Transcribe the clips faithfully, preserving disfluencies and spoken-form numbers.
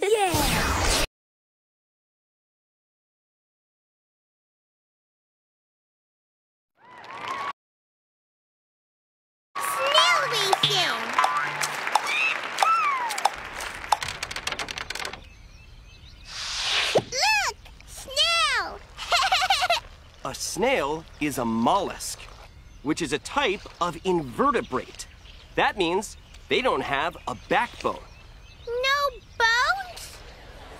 Yeah! A snail is a mollusk, which is a type of invertebrate. That means they don't have a backbone. No bones?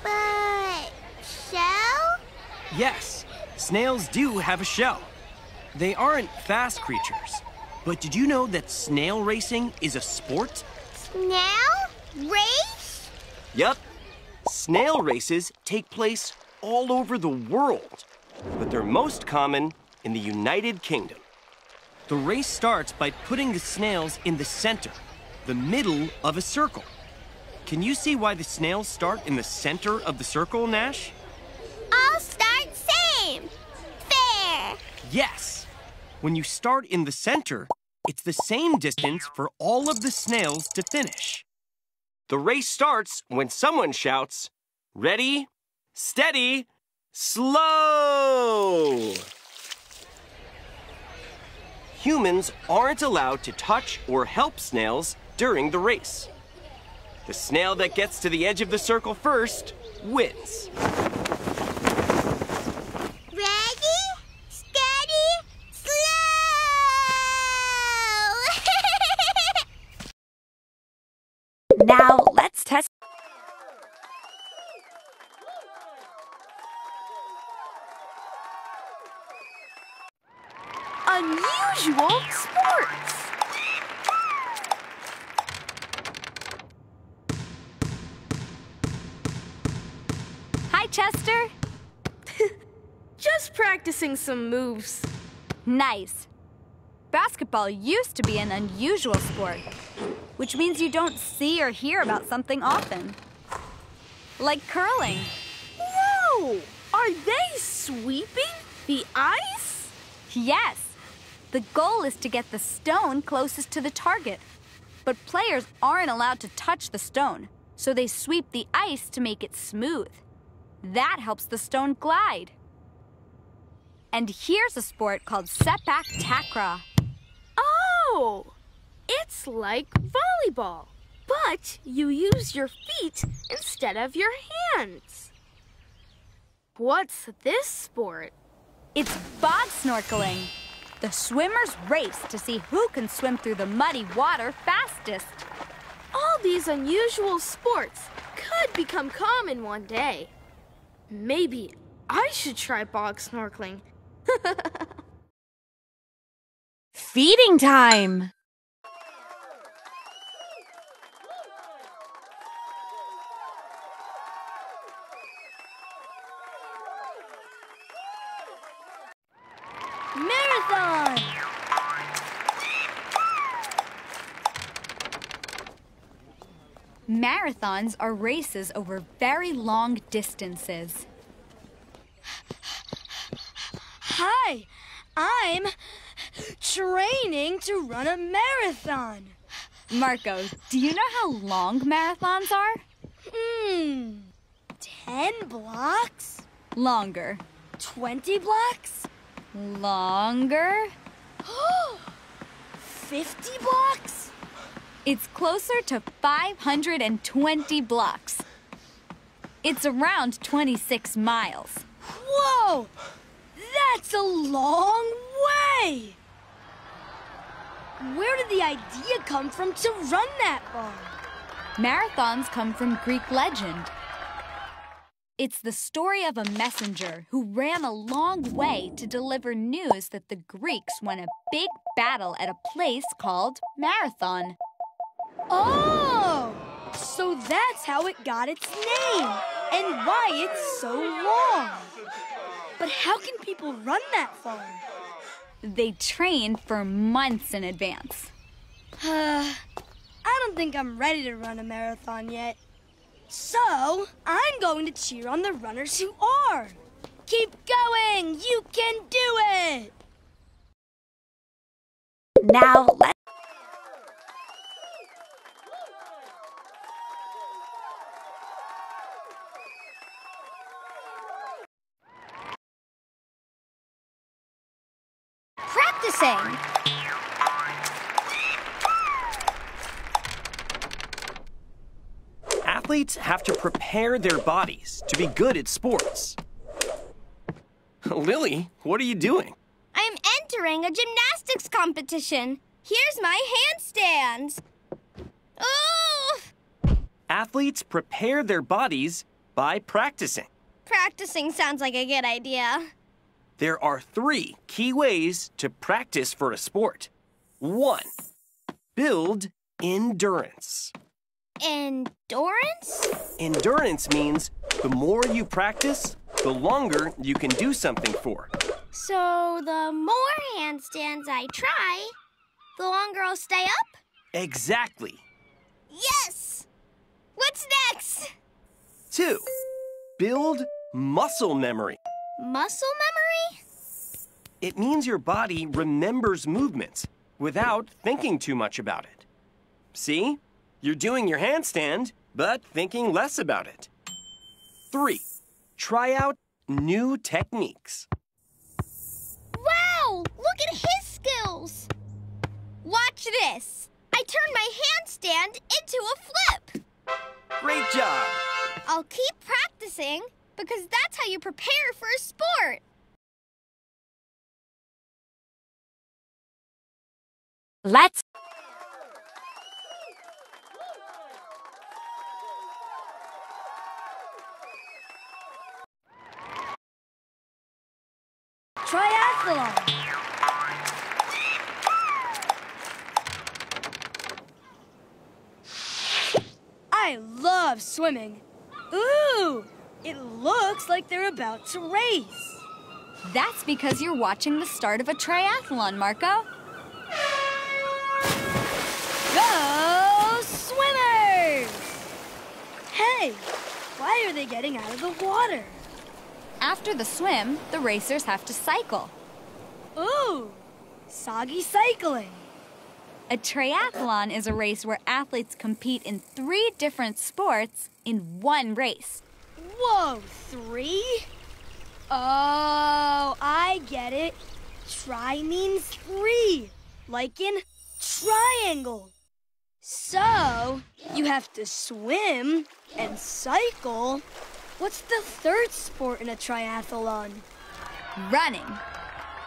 But shell? Yes, snails do have a shell. They aren't fast creatures. But did you know that snail racing is a sport? Snail race? Yep. Snail races take place all over the world, but they're most common in the United Kingdom. The race starts by putting the snails in the center, the middle of a circle. Can you see why the snails start in the center of the circle, Nash? All start same. Fair. Yes. When you start in the center, it's the same distance for all of the snails to finish. The race starts when someone shouts, "Ready, steady, slow!" Humans aren't allowed to touch or help snails during the race. The snail that gets to the edge of the circle first wins. Ready, steady, slow! Now let's test. Unusual sports. Hi, Chester. Just practicing some moves. Nice. Basketball used to be an unusual sport, which means you don't see or hear about something often. Like curling. Whoa! Are they sweeping the ice? Yes. The goal is to get the stone closest to the target. But players aren't allowed to touch the stone, so they sweep the ice to make it smooth. That helps the stone glide. And here's a sport called sepak takraw. Oh! It's like volleyball, but you use your feet instead of your hands. What's this sport? It's bog snorkeling. The swimmers race to see who can swim through the muddy water fastest. All these unusual sports could become common one day. Maybe I should try bog snorkeling. Feeding time! Marathons are races over very long distances. Hi, I'm training to run a marathon. Marco, do you know how long marathons are? Hmm, ten blocks? Longer. Twenty blocks? Longer. Fifty blocks? It's closer to five hundred twenty blocks. It's around twenty-six miles. Whoa! That's a long way! Where did the idea come from to run that long? Marathons come from Greek legend. It's the story of a messenger who ran a long way to deliver news that the Greeks won a big battle at a place called Marathon. Oh! So that's how it got its name, and why it's so long. But how can people run that far? They train for months in advance. Uh, I don't think I'm ready to run a marathon yet. So, I'm going to cheer on the runners who are. Keep going! You can do it! Now, let's... missing. Athletes have to prepare their bodies to be good at sports. Lily, what are you doing? I'm entering a gymnastics competition. Here's my handstands. Ooh! Athletes prepare their bodies by practicing. Practicing sounds like a good idea. There are three key ways to practice for a sport. One, build endurance. Endurance? Endurance means the more you practice, the longer you can do something for. So the more handstands I try, the longer I'll stay up? Exactly. Yes! What's next? Two, build muscle memory. Muscle memory? It means your body remembers movements without thinking too much about it. See? You're doing your handstand, but thinking less about it. Three, try out new techniques. Wow! Look at his skills! Watch this. I turned my handstand into a flip. Great job. I'll keep practicing because that's how you prepare for a sport. Let's. Triathlon. I love swimming. Ooh, it looks like they're about to race. That's because you're watching the start of a triathlon, Marco. Go swimmers! Hey, why are they getting out of the water? After the swim, the racers have to cycle. Ooh, soggy cycling. A triathlon is a race where athletes compete in three different sports in one race. Whoa, three? Oh, I get it. Tri means three, like in triangle. So, you have to swim and cycle. What's the third sport in a triathlon? Running.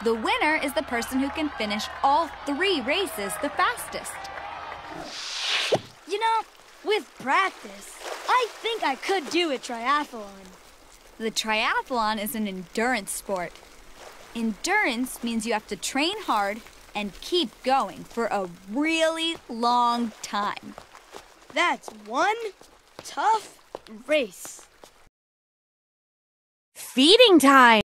The winner is the person who can finish all three races the fastest. You know, with practice, I think I could do a triathlon. The triathlon is an endurance sport. Endurance means you have to train hard and keep going for a really long time. That's one tough race. Feeding time!